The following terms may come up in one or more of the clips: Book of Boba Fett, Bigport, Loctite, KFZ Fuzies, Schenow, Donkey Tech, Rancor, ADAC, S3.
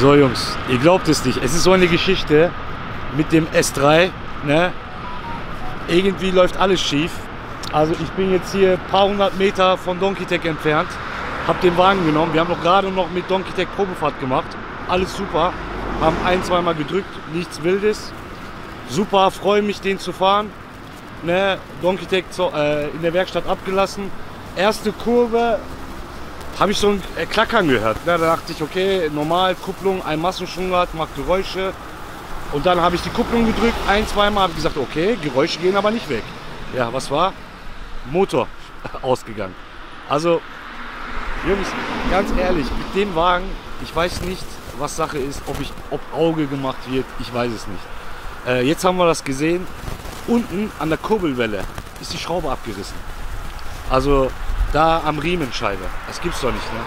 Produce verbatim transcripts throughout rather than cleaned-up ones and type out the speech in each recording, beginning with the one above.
So Jungs, ihr glaubt es nicht. Es ist so eine Geschichte mit dem S drei. Ne? Irgendwie läuft alles schief. Also ich bin jetzt hier ein paar hundert Meter von Donkey Tech entfernt. Hab den Wagen genommen. Wir haben doch gerade noch mit Donkey Tech Probefahrt gemacht. Alles super. Haben ein, zweimal gedrückt. Nichts Wildes. Super, freue mich den zu fahren. Ne? Donkey Tech äh, in der Werkstatt abgelassen. Erste Kurve. Habe ich so ein Klackern gehört. Da dachte ich, okay, normal, Kupplung, ein Massenschwungrad, macht Geräusche. Und dann habe ich die Kupplung gedrückt, ein, zweimal, habe ich gesagt, okay, Geräusche gehen aber nicht weg. Ja, was war? Motor ausgegangen. Also, Jungs, ganz ehrlich, mit dem Wagen, ich weiß nicht, was Sache ist, ob, ich, ob Auge gemacht wird, ich weiß es nicht. Äh, jetzt haben wir das gesehen, unten an der Kurbelwelle ist die Schraube abgerissen. Also, da am Riemenscheibe. Das gibt's doch nicht, ne?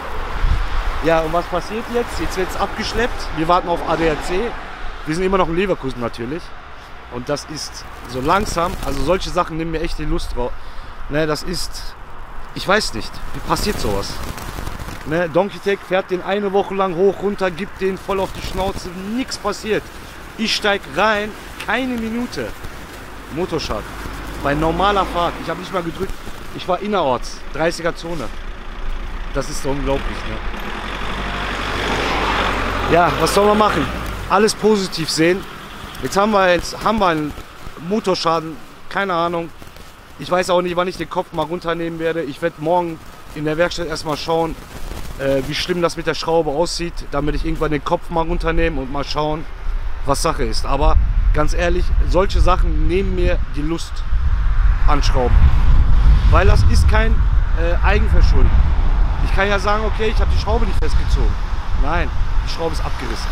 Ja, und was passiert jetzt? Jetzt wird's abgeschleppt. Wir warten auf A D A C. Wir sind immer noch in Leverkusen natürlich. Und das ist so langsam. Also solche Sachen nehmen mir echt die Lust drauf. Ne, das ist... Ich weiß nicht. Wie passiert sowas? Ne, Donkey Tech fährt den eine Woche lang hoch, runter, gibt den voll auf die Schnauze. Nichts passiert. Ich steig rein. Keine Minute. Motorschaden. Bei normaler Fahrt. Ich habe nicht mal gedrückt. Ich war innerorts, dreißiger Zone. Das ist so unglaublich, ne? Ja, was soll man machen? Alles positiv sehen. Jetzt haben wir, jetzt haben wir einen Motorschaden, keine Ahnung. Ich weiß auch nicht, wann ich den Kopf mal runternehmen werde. Ich werde morgen in der Werkstatt erstmal schauen, äh, wie schlimm das mit der Schraube aussieht, damit ich irgendwann den Kopf mal runternehmen und mal schauen, was Sache ist. Aber ganz ehrlich, solche Sachen nehmen mir die Lust an Schrauben. Weil das ist kein äh, Eigenverschulden. Ich kann ja sagen, okay, ich habe die Schraube nicht festgezogen. Nein, die Schraube ist abgerissen.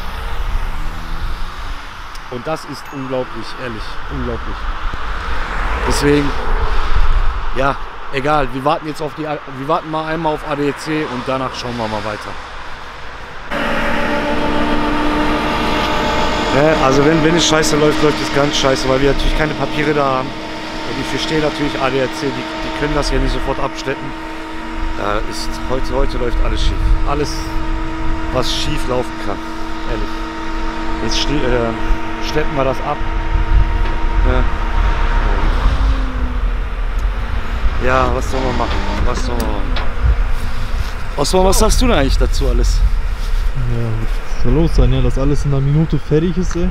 Und das ist unglaublich, ehrlich, unglaublich. Deswegen, ja, egal. Wir warten jetzt auf die, wir warten mal einmal auf A D A C und danach schauen wir mal weiter. Ja, also wenn, wenn es scheiße läuft, läuft es ganz scheiße, weil wir natürlich keine Papiere da haben. Und ich verstehe natürlich A D A C, die, die können das ja nicht sofort abschleppen. Da ist, heute, heute läuft alles schief. Alles, was schief laufen kann, ehrlich. Jetzt äh, schleppen wir das ab. Ja, ja, was soll man machen? Was soll man machen? Osman, was sagst du denn eigentlich dazu alles? Ja, was soll los sein, ja, dass alles in einer Minute fertig ist, ey.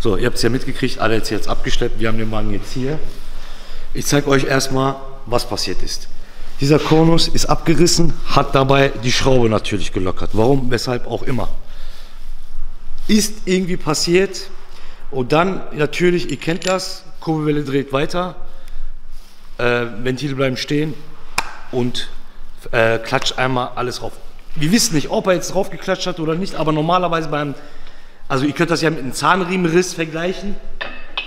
So, ihr habt es ja mitgekriegt, alle jetzt jetzt abgeschleppt, wir haben den Wagen jetzt hier. Ich zeige euch erstmal, was passiert ist. Dieser Konus ist abgerissen, hat dabei die Schraube natürlich gelockert. Warum, weshalb auch immer. Ist irgendwie passiert und dann natürlich, ihr kennt das, Kurbelwelle dreht weiter, äh, Ventile bleiben stehen und äh, klatscht einmal alles rauf. Wir wissen nicht, ob er jetzt drauf geklatscht hat oder nicht, aber normalerweise beim... Also ihr könnt das ja mit einem Zahnriemenriss vergleichen,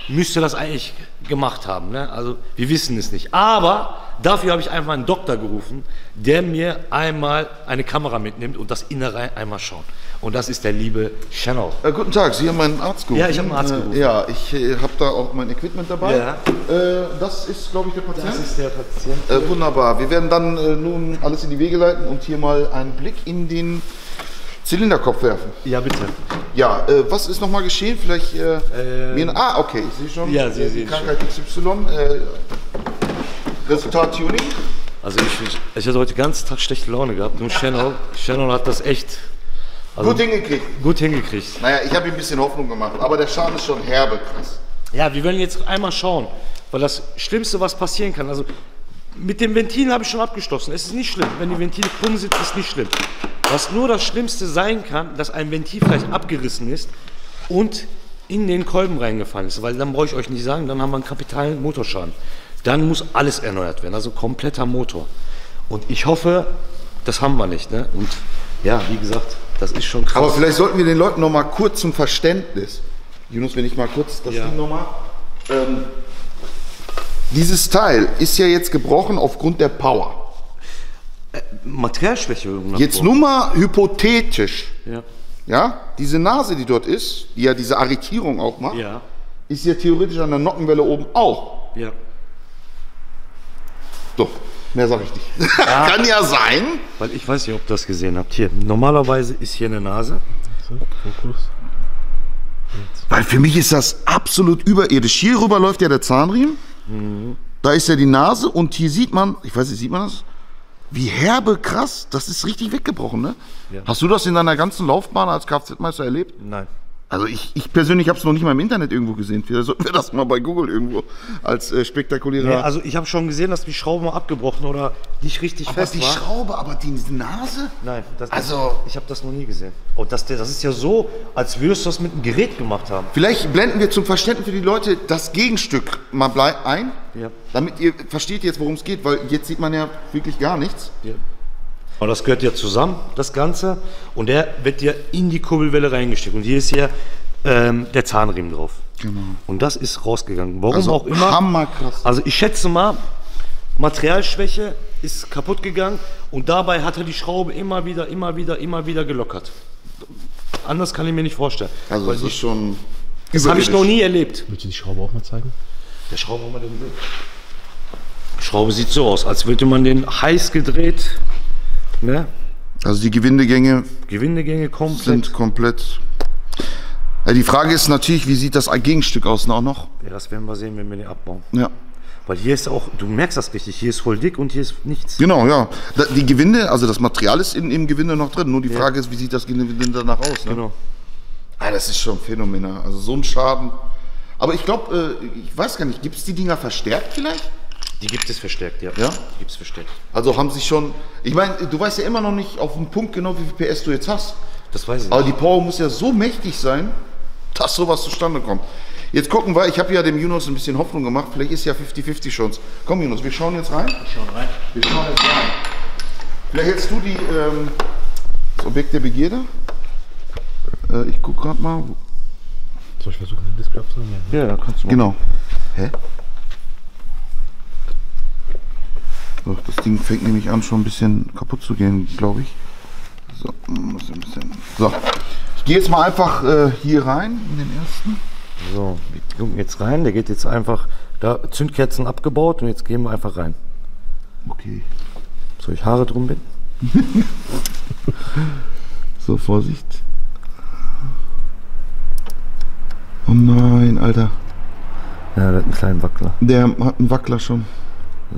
müsste das eigentlich gemacht haben, ne? Also wir wissen es nicht. Aber dafür habe ich einfach einen Doktor gerufen, der mir einmal eine Kamera mitnimmt und das Innere einmal schaut. Und das ist der liebe Schenow. Äh, guten Tag, Sie haben meinen Arzt gerufen. Ja, ich habe einen Arzt gerufen. Äh, ja, ich äh, habe da auch mein Equipment dabei. Ja. Äh, das ist, glaube ich, der Patient. Das ist der Patient. Äh, wunderbar, wir werden dann äh, nun alles in die Wege leiten und hier mal einen Blick in den... Zylinderkopf werfen. Ja, bitte. Ja, äh, was ist nochmal geschehen? Vielleicht... Äh, ähm, ah, okay, ich sehe schon. Ja, Sie äh, sehen Krankheit schon. X Y, äh, Resultat Tuning. Also ich, ich hatte heute den ganzen Tag schlechte Laune gehabt. Nur Schenow, Schenow hat das echt... Also, gut hingekriegt. Gut hingekriegt. Naja, ich habe ihm ein bisschen Hoffnung gemacht, aber der Schaden ist schon herbe, krass. Ja, wir wollen jetzt einmal schauen, weil das Schlimmste, was passieren kann, also... Mit dem Ventil habe ich schon abgeschlossen. Es ist nicht schlimm. Wenn die Ventile krumm sind, ist nicht schlimm. Was nur das Schlimmste sein kann, dass ein Ventil vielleicht abgerissen ist und in den Kolben reingefahren ist, weil dann brauche ich euch nicht sagen, dann haben wir einen kapitalen Motorschaden. Dann muss alles erneuert werden, also kompletter Motor. Und ich hoffe, das haben wir nicht. Ne? Und ja, wie gesagt, das ist schon krass. Aber vielleicht sollten wir den Leuten noch mal kurz zum Verständnis. Jonas, wenn ich mal kurz das ja. Ding noch mal. Ähm, dieses Teil ist ja jetzt gebrochen aufgrund der Power. Äh, Materialschwäche. Jetzt nur mal hypothetisch. Ja. Ja, diese Nase, die dort ist, die ja diese Arretierung auch macht, ja. ist ja theoretisch an der Nockenwelle oben auch. Ja. So, mehr sage ich nicht. Ja. Kann ja sein. Weil ich weiß nicht, ob ihr das gesehen habt. Hier, normalerweise ist hier eine Nase. Fokus. Weil für mich ist das absolut überirdisch. Hier rüber läuft ja der Zahnriemen. Mhm. Da ist ja die Nase und hier sieht man, ich weiß nicht, sieht man das? Wie herbe, krass, das ist richtig weggebrochen, ne? Ja. Hast du das in deiner ganzen Laufbahn als Kfz-Meister erlebt? Nein. Also ich, ich persönlich habe es noch nicht mal im Internet irgendwo gesehen. Vielleicht sollten wir das mal bei Google irgendwo als äh, spektakulärer... Nee, also ich habe schon gesehen, dass die Schraube mal abgebrochen oder nicht richtig aber fest die war. Aber die Schraube, aber die Nase? Nein, das, also, ich habe das noch nie gesehen. Und oh, das, das ist ja so, als würdest du das mit einem Gerät gemacht haben. Vielleicht blenden wir zum Verständnis für die Leute das Gegenstück mal ein, ja. damit ihr versteht jetzt, worum es geht, weil jetzt sieht man ja wirklich gar nichts. Ja. Aber das gehört ja zusammen, das Ganze. Und der wird ja in die Kurbelwelle reingesteckt. Und hier ist ja ähm, der Zahnriemen drauf. Genau. Und das ist rausgegangen. Warum also auch immer. Hammerkrass. Also ich schätze mal, Materialschwäche ist kaputt gegangen. Und dabei hat er die Schraube immer wieder, immer wieder, immer wieder gelockert. Anders kann ich mir nicht vorstellen. Also weil das ist schon... Das habe ich noch nie erlebt. Willst du die Schraube auch mal zeigen? Der Schraube auch mal den Bild. Die Schraube sieht so aus, als würde man den heiß gedreht... Ne? Also die Gewindegänge, Gewindegänge komplett. sind komplett. Ja, die Frage ist natürlich, wie sieht das Gegenstück aus auch noch? Ja, das werden wir sehen, wenn wir den abbauen. Ja. Weil hier ist auch, du merkst das richtig, hier ist voll dick und hier ist nichts. Genau, ja. Die Gewinde, also das Material ist in, im Gewinde noch drin. Nur die ja. Frage ist, wie sieht das Gewinde danach aus? Ne? Genau. Ah, das ist schon phänomenal. Also so ein Schaden. Aber ich glaube, ich weiß gar nicht, gibt es die Dinger verstärkt vielleicht? Die gibt es verstärkt, ja. ja? Die gibt es verstärkt. Also haben sie schon... Ich meine, du weißt ja immer noch nicht auf den Punkt genau, wie viel P S du jetzt hast. Das weiß ich. Aber nicht. Die Power muss ja so mächtig sein, dass sowas zustande kommt. Jetzt gucken wir, ich habe ja dem Jonas ein bisschen Hoffnung gemacht, vielleicht ist ja fünfzig fünfzig schon. Komm Jonas, wir schauen jetzt rein. Wir schauen rein. Wir schauen jetzt rein. Vielleicht hältst du die, ähm, das Objekt der Begierde. Äh, ich gucke gerade mal. Soll ich versuchen, den Display abzunehmen? Ja, da kannst du mal. Genau. Hä? Das Ding fängt nämlich an, schon ein bisschen kaputt zu gehen, glaube ich. So, muss ein bisschen. So, ich gehe jetzt mal einfach äh, hier rein in den ersten. So, wir gucken jetzt rein. Der geht jetzt einfach, da Zündkerzen abgebaut und jetzt gehen wir einfach rein. Okay. Soll ich Haare drum binden? So, Vorsicht. Oh nein, Alter. Ja, der hat einen kleinen Wackler. Der hat einen Wackler schon.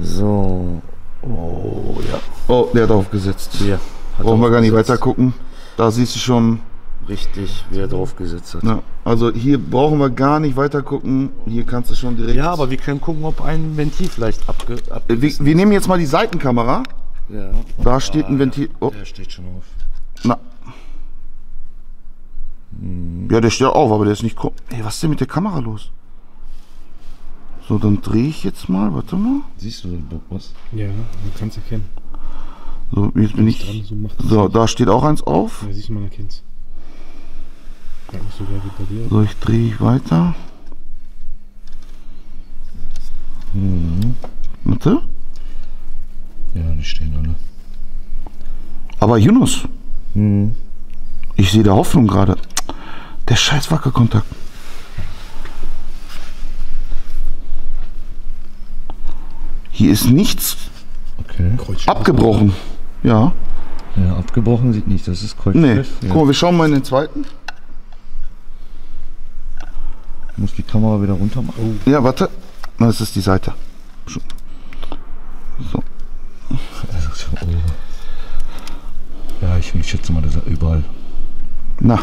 So. Oh, ja. Oh, der hat aufgesetzt. Ja, hat Brauchen wir gar nicht weiter gucken. Da siehst du schon richtig, wie er draufgesetzt hat. Ja, also hier brauchen wir gar nicht weiter gucken. Hier kannst du schon direkt... Ja, aber wir können gucken, ob ein Ventil vielleicht abge... Wir, wir nehmen jetzt mal die Seitenkamera. Ja. Da ah, steht ein Ventil... Oh. Der steht schon auf. Na. Hm. Ja, der steht auf, aber der ist nicht... Ey, was ist denn mit der Kamera los? So, dann drehe ich jetzt mal, warte mal. Siehst du was? Ja, man kann es erkennen. So, jetzt bin ich. Dran, so, so da steht auch eins auf. Ja, siehst du, man erkennt es. So, ich drehe weiter. Mhm. Warte. Ja, die stehen alle. Aber Yunus, mhm. ich sehe da Hoffnung gerade. Der scheiß Wackelkontakt. Hier ist nichts okay. abgebrochen. Ja. Ja, abgebrochen sieht nicht. Das ist Kreuzschliff. Nee. Ja. Guck mal, wir schauen mal in den zweiten. Ich muss die Kamera wieder runter machen. Oh. Ja, warte. Das ist die Seite. So. Ja, ich, ich schätze mal, das ist überall. Na.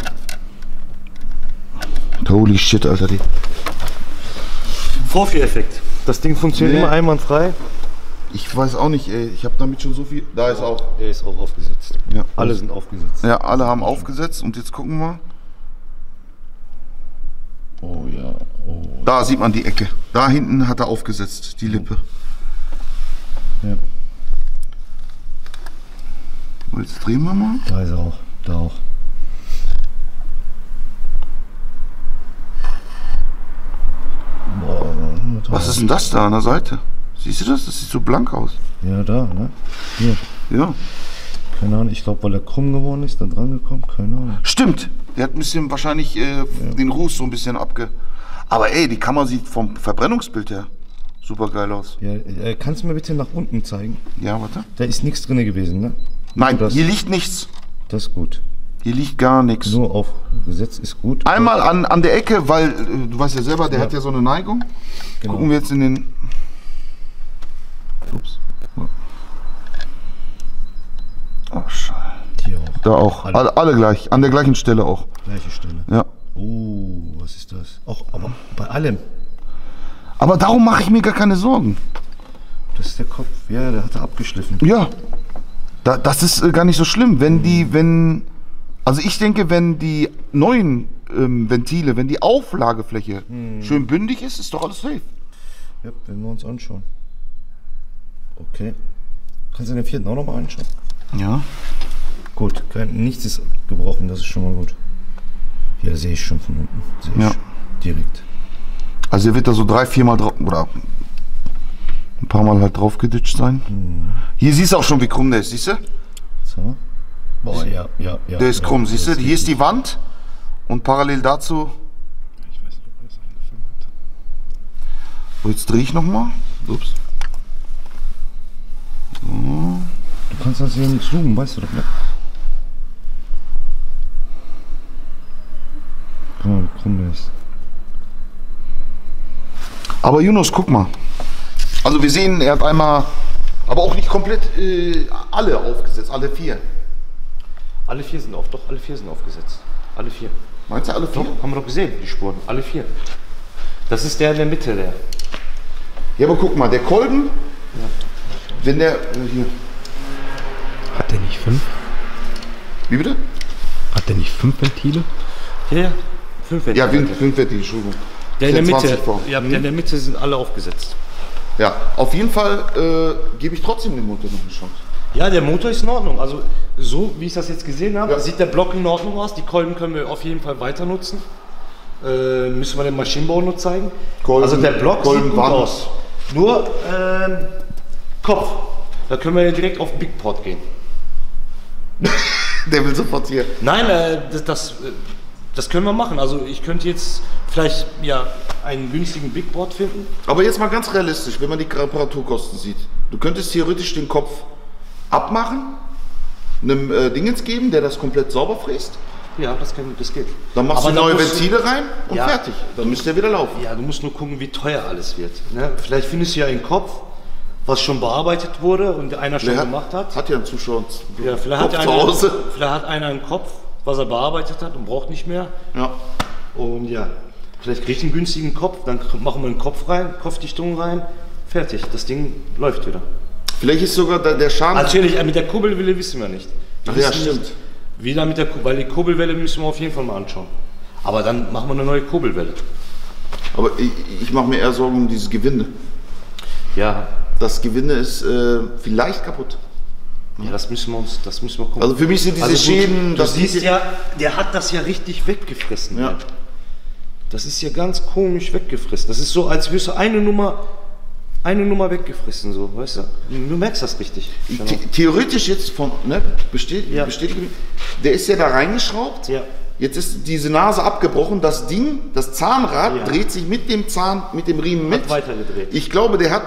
Holy shit, Alter. Vorführeffekt. Das Ding funktioniert nee. immer einwandfrei. Ich weiß auch nicht, ey. Ich habe damit schon so viel... Da ist auch... Der ist auch aufgesetzt. Ja. Alle sind aufgesetzt. Ja, alle haben aufgesetzt. Und jetzt gucken wir. Oh, Oh ja. Oh, da ja. Sieht man die Ecke. Da hinten hat er aufgesetzt, die Lippe. Ja. Und jetzt drehen wir mal. Da ist er auch. Da auch. Boah, was ist denn das da an der Seite? Siehst du das? Das sieht so blank aus. Ja, da, ne? Hier. Ja. Keine Ahnung, ich glaube, weil er krumm geworden ist, dann dran gekommen, keine Ahnung. Stimmt, der hat ein bisschen wahrscheinlich äh, ja. den Ruß so ein bisschen abge... Aber ey, die Kammer sieht vom Verbrennungsbild her super geil aus. Ja, äh, kannst du mir bitte nach unten zeigen? Ja, warte. Da ist nichts drin gewesen, ne? Nein, das, hier liegt nichts. Das ist gut. Hier liegt gar nichts. Nur aufgesetzt ist gut. Einmal an, an der Ecke, weil, äh, du weißt ja selber, der ja. hat ja so eine Neigung. Genau. Gucken wir jetzt in den... Ups. Oh, hier auch. Da auch. Alle. Alle, alle gleich. An der gleichen Stelle auch. Gleiche Stelle. Ja. Oh, was ist das? Auch, aber bei allem. Aber darum mache ich mir gar keine Sorgen. Das ist der Kopf. Ja, der hat er abgeschliffen. Ja. Da, das ist äh, gar nicht so schlimm. Wenn mhm. die, wenn... Also ich denke, wenn die neuen ähm, Ventile, wenn die Auflagefläche mhm. schön bündig ist, ist doch alles safe. Ja, wenn wir uns anschauen. Okay. Kannst du den vierten auch nochmal anschauen? Ja. Gut, kein, nichts ist gebrochen, das ist schon mal gut. Hier sehe ich schon von unten. Sehe ich ja. schon direkt. Also hier wird da so drei, vier Mal drauf, oder ein paar Mal halt drauf geditscht sein. Hm. Hier siehst du auch schon, wie krumm der ist, siehst du? So. Boah, ja, ja, ja. Der ist krumm, ja, siehst du? Hier ist die Wand und parallel dazu... Ich weiß nicht, ob er das angefangen hat. So, jetzt drehe ich nochmal. Ups. So. Du kannst das hier nicht zoomen, weißt du doch, ne? Guck mal, wie krumm der ist. Aber Yunus, guck mal. Also wir sehen, er hat einmal, aber auch nicht komplett äh, alle aufgesetzt, alle vier. Alle vier sind auf, doch, alle vier sind aufgesetzt. Alle vier. Meinst du alle vier? Doch, haben wir doch gesehen, die Spuren, alle vier. Das ist der in der Mitte, der. Ja, aber guck mal, der Kolben, ja. wenn der, äh, hier. Hat der nicht fünf? Wie bitte? Hat der nicht fünf Ventile? Ja, ja. Fünf Ventile. Ja, fünf Ventile, Entschuldigung. Der in der Mitte. Ja, der in der Mitte sind alle aufgesetzt. Ja, auf jeden Fall äh, gebe ich trotzdem dem Motor noch eine Chance. Ja, der Motor ist in Ordnung. Also so wie ich das jetzt gesehen habe, ja. sieht der Block in Ordnung aus. Die Kolben können wir auf jeden Fall weiter nutzen. Äh, müssen wir den Maschinenbau nur zeigen. Kolben, also der Block Kolben sieht gut aus. Nur äh, Kopf. Da können wir direkt auf Bigport gehen. Der will sofort hier. Nein, äh, das, das, das können wir machen. Also ich könnte jetzt vielleicht ja, einen günstigen Bigboard finden. Aber jetzt mal ganz realistisch, wenn man die Reparaturkosten sieht. Du könntest theoretisch den Kopf abmachen, einem äh, Dingens geben, der das komplett sauber fräst. Ja, das, kann, das geht. Dann machst aber du neue Ventile rein und ja, fertig. Dann müsst ihr wieder laufen. Ja, du musst nur gucken, wie teuer alles wird. Ne? Vielleicht findest du ja einen Kopf, was schon bearbeitet wurde und einer schon hat, gemacht hat. Hat ja ein Zuschauer ja, vielleicht Kopf hat einer, zu Hause. Vielleicht hat einer einen Kopf, was er bearbeitet hat und braucht nicht mehr. Ja. Und ja, vielleicht kriegt einen günstigen Kopf, dann machen wir einen Kopf rein, Kopfdichtung rein, fertig. Das Ding läuft wieder. Vielleicht ist sogar der, der Charme... Natürlich, mit der Kurbelwelle wissen wir nicht. Wir Ach ja, stimmt. Wieder mit der Kurbelwelle, weil die Kurbelwelle müssen wir auf jeden Fall mal anschauen. Aber dann machen wir eine neue Kurbelwelle. Aber ich, ich mache mir eher Sorgen um dieses Gewinde. Ja. Das Gewinde ist äh, vielleicht kaputt. Ja, das müssen wir uns, das müssen wir gucken. Also für mich sind diese also gut, Schäden... Du das siehst ja, der hat das ja richtig weggefressen. Ja. Das ist ja ganz komisch weggefressen. Das ist so, als würdest du eine Nummer, eine Nummer weggefressen, so, weißt du? Du merkst das richtig. The Theoretisch jetzt von, ne, bestätigt, ja. bestätigt, der ist ja da reingeschraubt. Ja. Jetzt ist diese Nase abgebrochen, das Ding, das Zahnrad ja. dreht sich mit dem Zahn, mit dem Riemen mit. Hat weitergedreht. Ich glaube, der hat...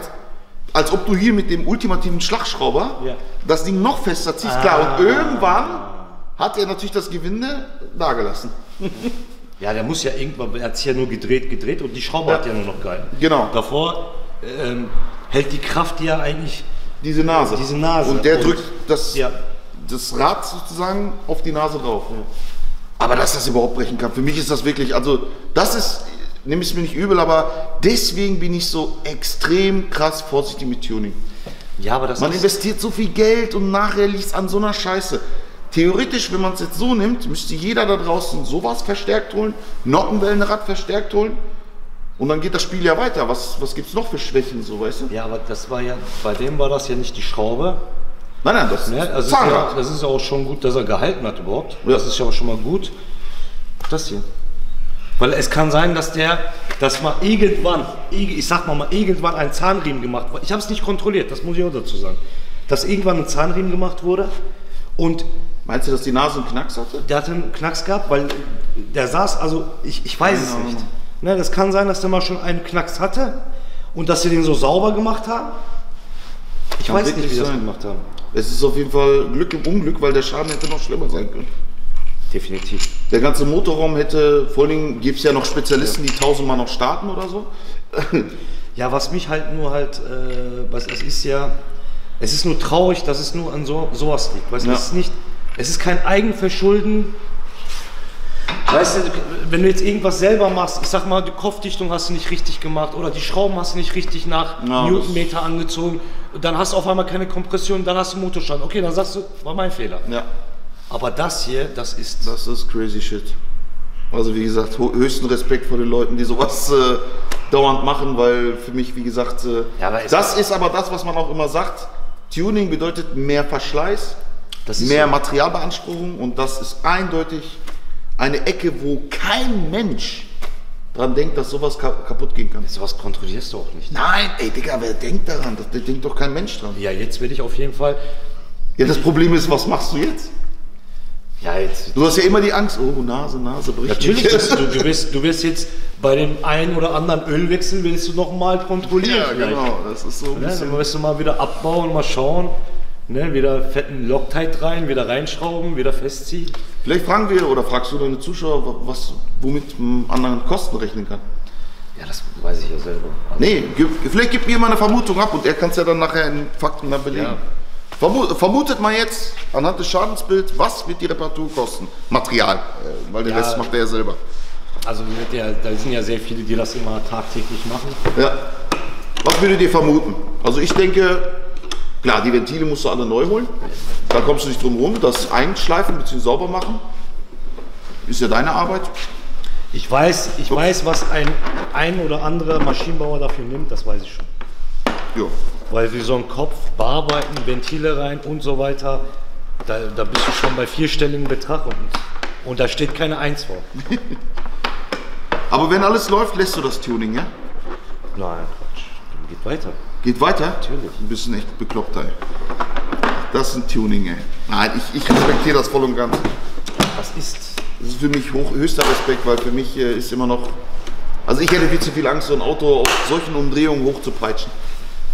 Als ob du hier mit dem ultimativen Schlagschrauber ja. das Ding noch fester ziehst. Ah. Klar, und irgendwann hat er natürlich das Gewinde dagelassen. Ja, der muss ja irgendwann, er hat es ja nur gedreht, gedreht und die Schraube ja. hat ja nur noch geil. Genau. Davor ähm, hält die Kraft ja eigentlich diese Nase. Diese Nase. Und der und drückt das, ja. das Rad sozusagen auf die Nase drauf. Ja. Aber dass das überhaupt brechen kann, für mich ist das wirklich, also das ist... Nimm es mir nicht übel, aber deswegen bin ich so extrem krass vorsichtig mit Tuning. Ja, aber das Man investiert so viel Geld und nachher liegt es an so einer Scheiße. Theoretisch, wenn man es jetzt so nimmt, müsste jeder da draußen sowas verstärkt holen, noch ein Wellenrad verstärkt holen und dann geht das Spiel ja weiter. Was, was gibt es noch für Schwächen, so, weißt du? Ja, aber das war ja, bei dem war das ja nicht die Schraube. Nein, nein, das, ne? Also ist ja, das ist ja auch schon gut, dass er gehalten hat überhaupt. Ja. Das ist ja auch schon mal gut. Das hier. Weil es kann sein, dass der, dass mal irgendwann, ich sag mal, mal irgendwann ein Zahnriemen gemacht wurde. Ich habe es nicht kontrolliert, das muss ich auch dazu sagen. Dass irgendwann ein Zahnriemen gemacht wurde und... Meinst du, dass die Nase einen Knacks hatte? Der hatte einen Knacks gehabt, weil der saß, also ich, ich weiß es nicht. Ne, das kann sein, dass der mal schon einen Knacks hatte und dass sie den so sauber gemacht haben. Ich kann weiß nicht, wie sie das gemacht haben. Es ist auf jeden Fall Glück im Unglück, weil der Schaden hätte noch schlimmer sein können. Definitiv. Der ganze Motorraum hätte, vor allem gibt es ja noch Spezialisten, ja, die tausendmal noch starten oder so. Ja, was mich halt nur halt, äh, was, es ist ja, es ist nur traurig, dass es nur an so, sowas liegt. Weißt, ja. Es, ist nicht, es ist kein Eigenverschulden. Weißt du, wenn du jetzt irgendwas selber machst, ich sag mal, die Kopfdichtung hast du nicht richtig gemacht oder die Schrauben hast du nicht richtig nach ja, Newtonmeter angezogen, dann hast du auf einmal keine Kompression, dann hast du Motorschaden. Okay, dann sagst du, war mein Fehler. Ja. Aber das hier, das ist... Das ist crazy shit. Also wie gesagt, höchsten Respekt vor den Leuten, die sowas äh, dauernd machen, weil für mich, wie gesagt, äh, ja, aber das ist aber das, was man auch immer sagt. Tuning bedeutet mehr Verschleiß, das ist mehr so. Materialbeanspruchung und das ist eindeutig eine Ecke, wo kein Mensch dran denkt, dass sowas kaputt gehen kann. Sowas kontrollierst du auch nicht. Nein, ey Digga, wer denkt daran? Da denkt doch kein Mensch dran. Ja, jetzt werde ich auf jeden Fall... Ja, das Problem ist, was machst du jetzt? Ja, jetzt. Du hast ja immer die Angst, oh, Nase, Nase bricht. Natürlich, das, du, du, wirst, du wirst jetzt bei dem einen oder anderen Ölwechsel, willst du nochmal kontrollieren. Ja, vielleicht. Genau, das ist so ein ja, bisschen. Dann wirst du mal wieder abbauen, mal schauen, ne, wieder fetten Loctite rein, wieder reinschrauben, wieder festziehen. Vielleicht fragen wir oder fragst du deine Zuschauer, was, womit man anderen Kosten rechnen kann. Ja, das weiß ich ja selber. Also nee, vielleicht gibt mir mal eine Vermutung ab und er kann es ja dann nachher in Fakten dann belegen. Ja. Vermutet man jetzt anhand des Schadensbilds, was wird die Reparatur kosten? Material, weil den ja, Rest macht er ja selber. Also der, da sind ja sehr viele, die das immer tagtäglich machen. Ja. Was würdet ihr vermuten? Also ich denke, klar, die Ventile musst du alle neu holen. Da kommst du nicht drum rum. Das Einschleifen bzw. sauber machen ist ja deine Arbeit. Ich weiß, ich weiß, was ein, ein oder anderer Maschinenbauer dafür nimmt, das weiß ich schon. Ja. Weil wir so einen Kopf bearbeiten, Ventile rein und so weiter, da, da bist du schon bei vierstelligen Betrag und, und da steht keine eins vor. Aber wenn alles läuft, lässt du das Tuning, ja? Nein, Quatsch. Geht weiter. Geht weiter? Natürlich. Du bist ein echt bekloppt, ey. Das ist ein Tuning, ey. Nein, ich, ich respektiere das voll und ganz. Was ist? Das ist für mich hoch, höchster Respekt, weil für mich äh, ist immer noch... Also ich hätte viel zu viel Angst, so ein Auto auf solchen Umdrehungen hochzupeitschen.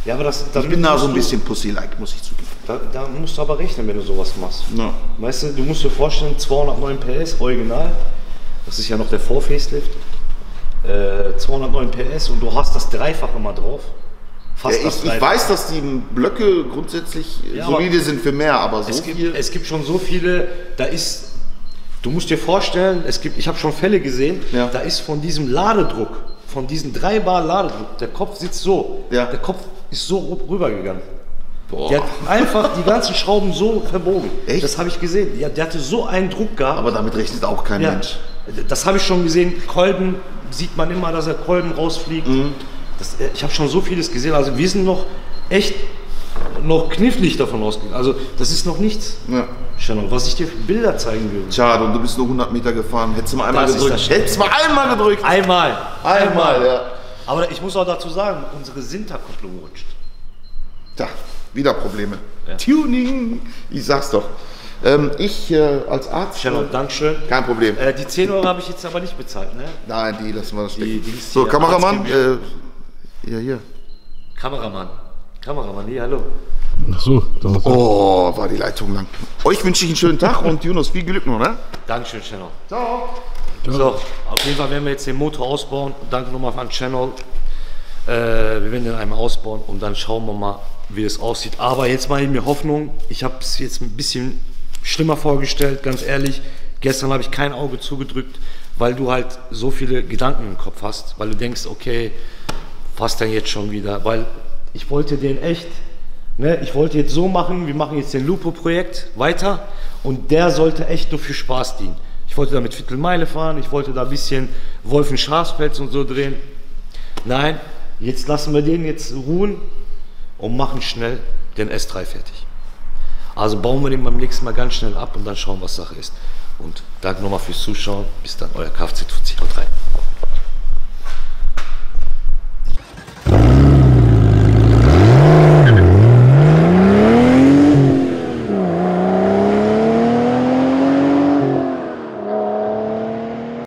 Ja, aber das, ich bin da so ein bisschen pussy-like, muss ich zugeben. Da, da musst du aber rechnen, wenn du sowas machst. Ja. Weißt du, du musst dir vorstellen, zweihundertneun P S original, das ist ja noch der Vor-Facelift, äh, zweihundertneun P S und du hast das Dreifache mal drauf. Fast ja, das ich, Dreifache. Ich weiß, dass die Blöcke grundsätzlich ja, solide sind für mehr, aber so es gibt, viel... Es gibt schon so viele, da ist... Du musst dir vorstellen, es gibt, ich habe schon Fälle gesehen, ja, da ist von diesem Ladedruck, von diesem drei Bar Ladedruck, der Kopf sitzt so, ja, der Kopf ist so rübergegangen. Boah. Der hat einfach die ganzen Schrauben so verbogen. Echt? Das habe ich gesehen. Ja, der hatte so einen Druck gehabt. Aber damit rechnet auch kein ja, Mensch. Das habe ich schon gesehen. Kolben sieht man immer, dass er Kolben rausfliegt. Mhm. Das, ich habe schon so vieles gesehen. Also wir sind noch echt noch knifflig davon ausgegangen. Also das ist noch nichts. Ja. Schenow, was ich dir für Bilder zeigen würde. Schade, und du bist nur hundert Meter gefahren. Hättest du mal einmal das gedrückt. Hättest du mal einmal gedrückt. Einmal. Einmal, einmal ja. Aber ich muss auch dazu sagen, unsere Sinterkupplung rutscht. Tja, wieder Probleme. Ja. Tuning, ich sag's doch. Ähm, ich äh, als Arzt... Schenow, äh, Dankeschön. Kein Problem. Äh, die zehn Euro habe ich jetzt aber nicht bezahlt, ne? Nein, die lassen wir das stecken. Die, die so, Kameramann. Äh, ja, hier. Kameramann. Kameramann, hier, hallo. Ach so, da war's. Oh, war die Leitung lang. Euch wünsche ich einen schönen Tag und Jonas, viel Glück noch, ne? Dankeschön, Schenow. Ciao. So, auf jeden Fall werden wir jetzt den Motor ausbauen. Danke nochmal an Schenow. Äh, wir werden den einmal ausbauen und dann schauen wir mal, wie es aussieht. Aber jetzt mache ich mir Hoffnung. Ich habe es jetzt ein bisschen schlimmer vorgestellt, ganz ehrlich. Gestern habe ich kein Auge zugedrückt, weil du halt so viele Gedanken im Kopf hast. Weil du denkst, okay, was denn jetzt schon wieder? Weil ich wollte den echt, ne, ich wollte jetzt so machen, wir machen jetzt den Lupo-Projekt weiter. und der sollte echt nur für Spaß dienen. Ich wollte da mit Viertelmeile fahren, ich wollte da ein bisschen Wolfen-Schafspelz und so drehen. Nein, jetzt lassen wir den jetzt ruhen und machen schnell den S drei fertig. Also bauen wir den beim nächsten Mal ganz schnell ab und dann schauen, was Sache ist. Und danke nochmal fürs Zuschauen. Bis dann, euer Kfz-Fuzzi. Haut rein.